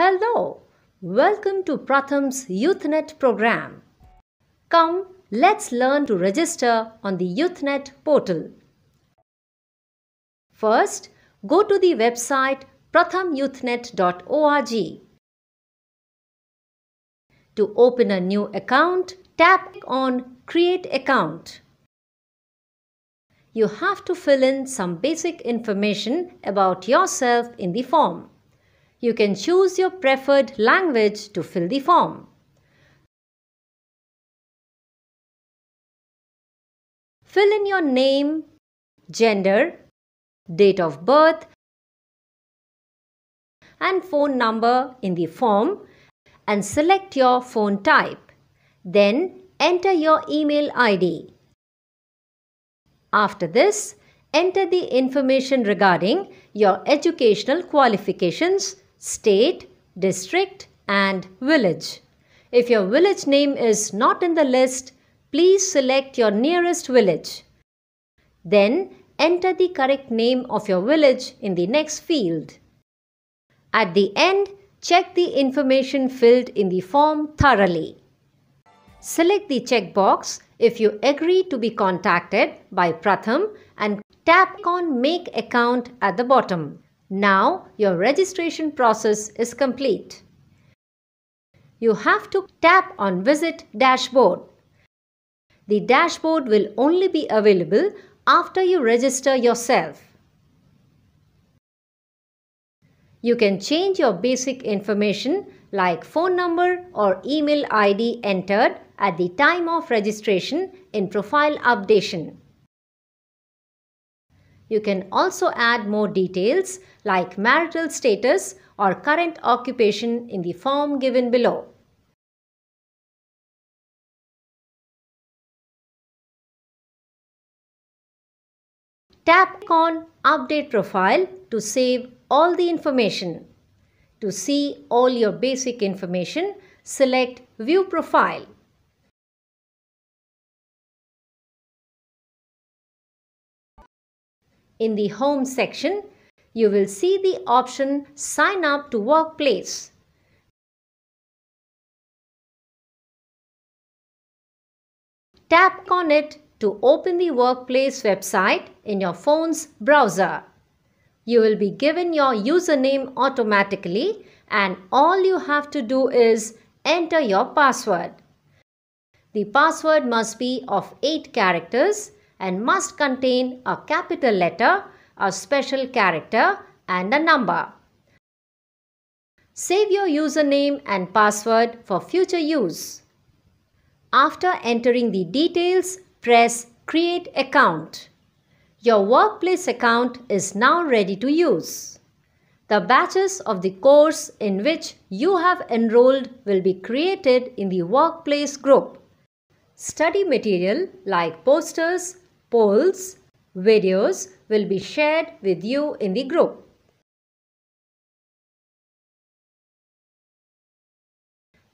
Hello, welcome to Pratham's YouthNet program. Come, let's learn to register on the YouthNet portal. First, go to the website prathamyouthnet.org. To open a new account, tap on Create Account. You have to fill in some basic information about yourself in the form. You can choose your preferred language to fill the form. Fill in your name, gender, date of birth, and phone number in the form and select your phone type. Then enter your email ID. After this, enter the information regarding your educational qualifications, state, district, and village. If your village name is not in the list, please select your nearest village. Then enter the correct name of your village in the next field. At the end, check the information filled in the form thoroughly. Select the checkbox if you agree to be contacted by Pratham and tap on Make Account at the bottom. Now your registration process is complete. You have to tap on Visit Dashboard. The dashboard will only be available after you register yourself. You can change your basic information like phone number or email ID entered at the time of registration in profile updation. You can also add more details like marital status or current occupation in the form given below. Tap on Update Profile to save all the information. To see all your basic information, select View Profile. In the Home section, you will see the option Sign up to Workplace. Tap on it to open the Workplace website in your phone's browser. You will be given your username automatically and all you have to do is enter your password. The password must be of 8 characters and must contain a capital letter, a special character, and a number. Save your username and password for future use. After entering the details, press Create Account. Your Workplace account is now ready to use. The batches of the course in which you have enrolled will be created in the Workplace group. Study material like posters, polls, videos will be shared with you in the group.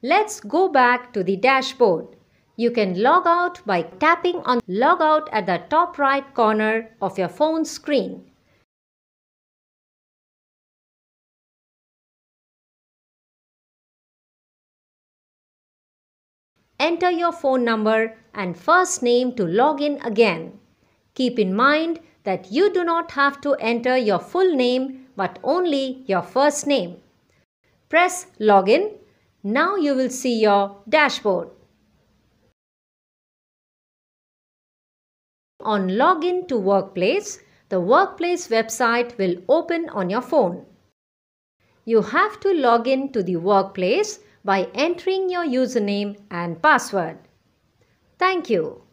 Let's go back to the dashboard. You can log out by tapping on Log Out at the top right corner of your phone screen. Enter your phone number and first name to log in again. Keep in mind that you do not have to enter your full name but only your first name. Press Login. Now you will see your dashboard. On Login to Workplace, the Workplace website will open on your phone. You have to log in to the Workplace by entering your username and password. Thank you.